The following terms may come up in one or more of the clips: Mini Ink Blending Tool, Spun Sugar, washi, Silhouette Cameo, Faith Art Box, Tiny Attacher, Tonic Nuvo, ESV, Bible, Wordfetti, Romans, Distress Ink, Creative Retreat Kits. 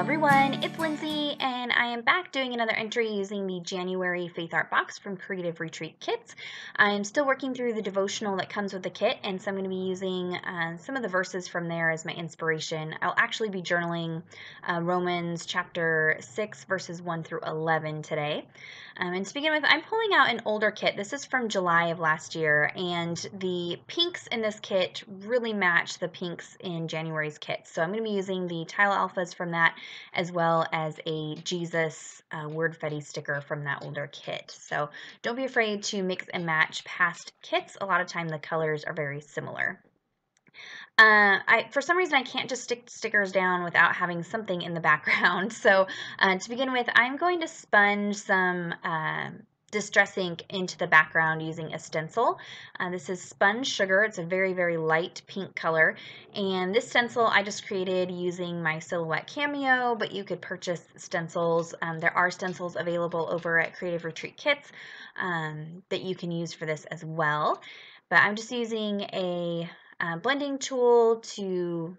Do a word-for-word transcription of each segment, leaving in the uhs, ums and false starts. Hello everyone, it's Lindsay, and I am back doing another entry using the January Faith Art box from Creative Retreat Kits. I'm still working through the devotional that comes with the kit, and so I'm going to be using uh, some of the verses from there as my inspiration. I'll actually be journaling uh, Romans chapter six, verses one through eleven today. Um, and to begin with, I'm pulling out an older kit. This is from July of last year, and the pinks in this kit really match the pinks in January's kit. So I'm going to be using the tile alphas from that, as well as a Jesus uh, Wordfetti sticker from that older kit. So don't be afraid to mix and match past kits. A lot of time the colors are very similar. Uh, I, for some reason, I can't just stick stickers down without having something in the background. So uh, to begin with, I'm going to sponge some uh, Distress Ink into the background using a stencil. Uh, this is Spun Sugar. It's a very, very light pink color. And this stencil I just created using my Silhouette Cameo, but you could purchase stencils. Um, there are stencils available over at Creative Retreat Kits um, that you can use for this as well. But I'm just using a uh, blending tool to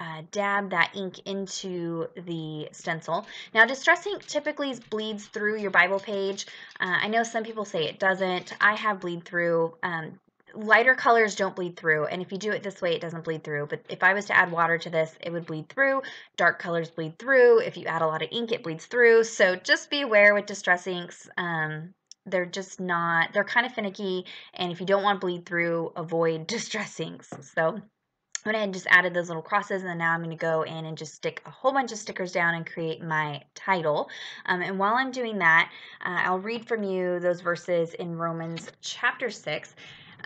Uh, dab that ink into the stencil. Now, Distress Ink typically bleeds through your Bible page. Uh, I know some people say it doesn't. I have bleed through. Um, lighter colors don't bleed through, and if you do it this way, it doesn't bleed through. But if I was to add water to this, it would bleed through. Dark colors bleed through. If you add a lot of ink, it bleeds through. So just be aware with Distress Inks. Um, They're just not, they're kind of finicky, and if you don't want to bleed through, avoid Distress Inks. So I went ahead and just added those little crosses, and now I'm going to go in and just stick a whole bunch of stickers down and create my title. Um, and while I'm doing that, uh, I'll read from you those verses in Romans chapter six.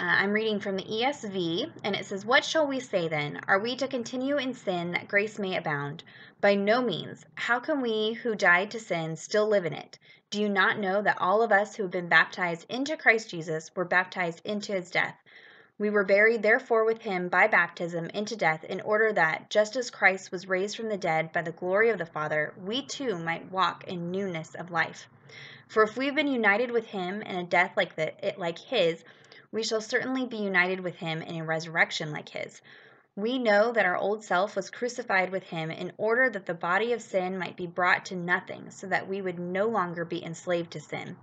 Uh, I'm reading from the E S V, and it says, "What shall we say then? Are we to continue in sin that grace may abound? By no means. How can we who died to sin still live in it? Do you not know that all of us who have been baptized into Christ Jesus were baptized into his death? We were buried therefore with him by baptism into death, in order that, just as Christ was raised from the dead by the glory of the Father, we too might walk in newness of life. For if we've been united with him in a death like, the, like his, we shall certainly be united with him in a resurrection like his. We know that our old self was crucified with him in order that the body of sin might be brought to nothing, so that we would no longer be enslaved to sin.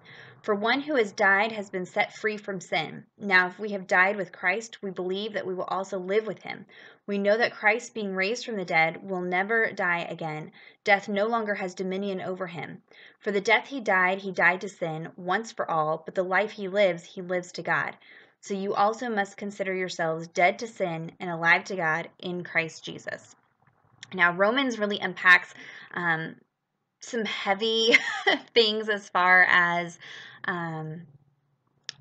For one who has died has been set free from sin. Now, if we have died with Christ, we believe that we will also live with him. We know that Christ, being raised from the dead, will never die again. Death no longer has dominion over him. For the death he died, he died to sin once for all, but the life he lives, he lives to God. So you also must consider yourselves dead to sin and alive to God in Christ Jesus." Now, Romans really unpacks um, some heavy things as far as Um,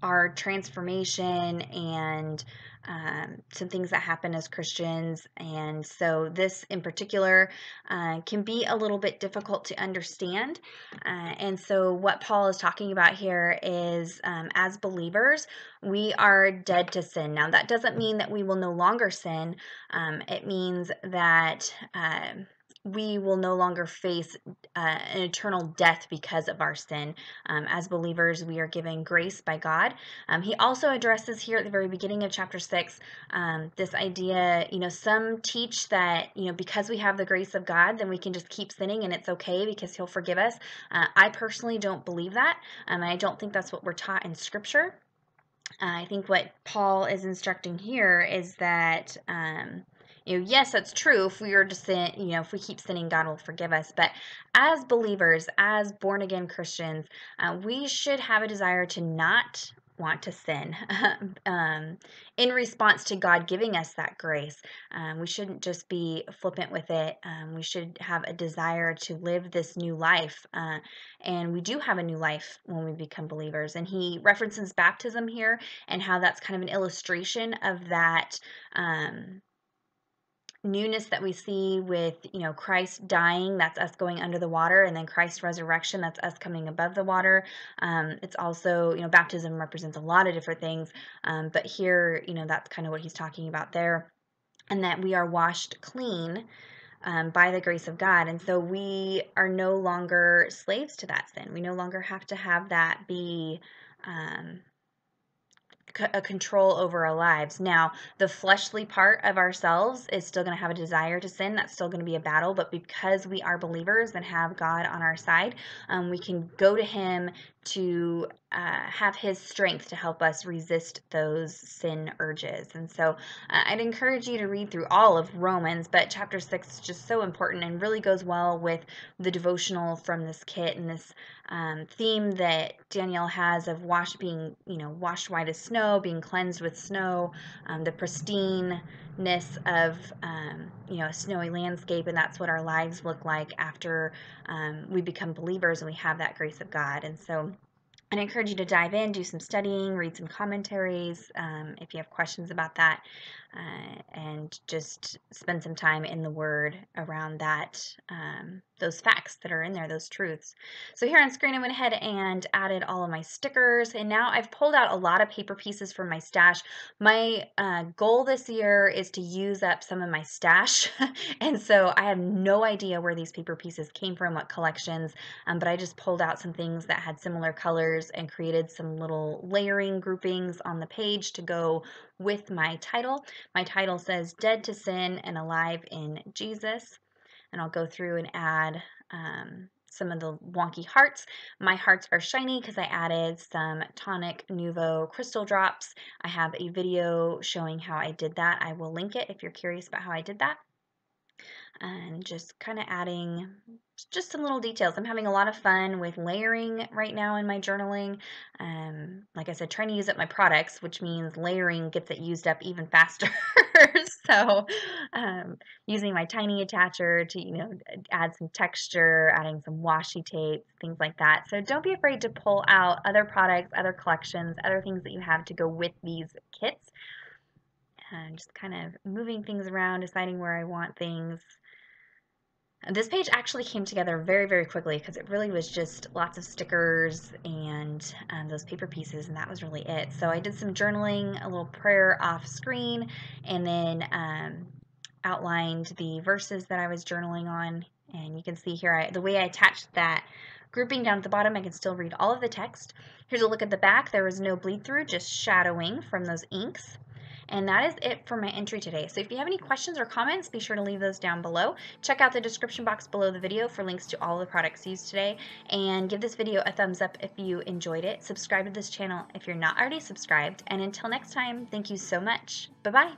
our transformation and um, some things that happen as Christians. And so this in particular uh, can be a little bit difficult to understand. Uh, and so what Paul is talking about here is um, as believers, we are dead to sin. Now, that doesn't mean that we will no longer sin. Um, it means that uh, we will no longer face uh, an eternal death because of our sin. Um, as believers, we are given grace by God. Um, he also addresses here at the very beginning of chapter six, um, this idea, you know, some teach that, you know, because we have the grace of God, then we can just keep sinning and it's okay because he'll forgive us. Uh, I personally don't believe that. Um, I don't think that's what we're taught in Scripture. Uh, I think what Paul is instructing here is that, um, you know, yes, that's true. If we are to sin, you know, if we keep sinning, God will forgive us. But as believers, as born again Christians, uh, we should have a desire to not want to sin. um, in response to God giving us that grace, um, we shouldn't just be flippant with it. Um, we should have a desire to live this new life, uh, and we do have a new life when we become believers. And he references baptism here and how that's kind of an illustration of that. Um, newness that we see with, you know, Christ dying, that's us going under the water, and then Christ's resurrection, that's us coming above the water. Um, it's also, you know, baptism represents a lot of different things, um, but here, you know, that's kind of what he's talking about there, and that we are washed clean Um, by the grace of God. And so we are no longer slaves to that sin. We no longer have to have that be um, a control over our lives. Now, the fleshly part of ourselves is still going to have a desire to sin. That's still going to be a battle. But because we are believers and have God on our side, um, we can go to Him to uh, have His strength to help us resist those sin urges. And so uh, I'd encourage you to read through all of Romans, but chapter six is just so important and really goes well with the devotional from this kit and this um, theme that Danielle has of wash, being, you know, washed white as snow, being cleansed with snow, um, the pristineness of, um, you know, a snowy landscape, and that's what our lives look like after um, we become believers and we have that grace of God. And so I encourage you to dive in, do some studying, read some commentaries um, if you have questions about that, uh, and just spend some time in the Word around that, um, those facts that are in there, those truths. So here on screen I went ahead and added all of my stickers, and now I've pulled out a lot of paper pieces from my stash. My uh, goal this year is to use up some of my stash, and so I have no idea where these paper pieces came from, what collections, um, but I just pulled out some things that had similar colors and created some little layering groupings on the page to go with my title. My title says Dead to Sin and Alive in Jesus, and I'll go through and add um, some of the wonky hearts. My hearts are shiny because I added some Tonic Nuvo crystal drops. I have a video showing how I did that. I will link it if you're curious about how I did that. And just kind of adding just some little details. I'm having a lot of fun with layering right now in my journaling. Um, like I said, trying to use up my products, which means layering gets it used up even faster. So um, using my tiny attacher to, you know, add some texture, adding some washi tape, things like that. So don't be afraid to pull out other products, other collections, other things that you have to go with these kits. And just kind of moving things around, deciding where I want things. This page actually came together very, very quickly because it really was just lots of stickers and um, those paper pieces, and that was really it. So I did some journaling, a little prayer off screen, and then um, outlined the verses that I was journaling on. And you can see here, I, the way I attached that grouping down at the bottom, I can still read all of the text. Here's a look at the back. There was no bleed through, just shadowing from those inks. And that is it for my entry today. So if you have any questions or comments, be sure to leave those down below. Check out the description box below the video for links to all the products used today. And give this video a thumbs up if you enjoyed it. Subscribe to this channel if you're not already subscribed. And until next time, thank you so much. Bye-bye.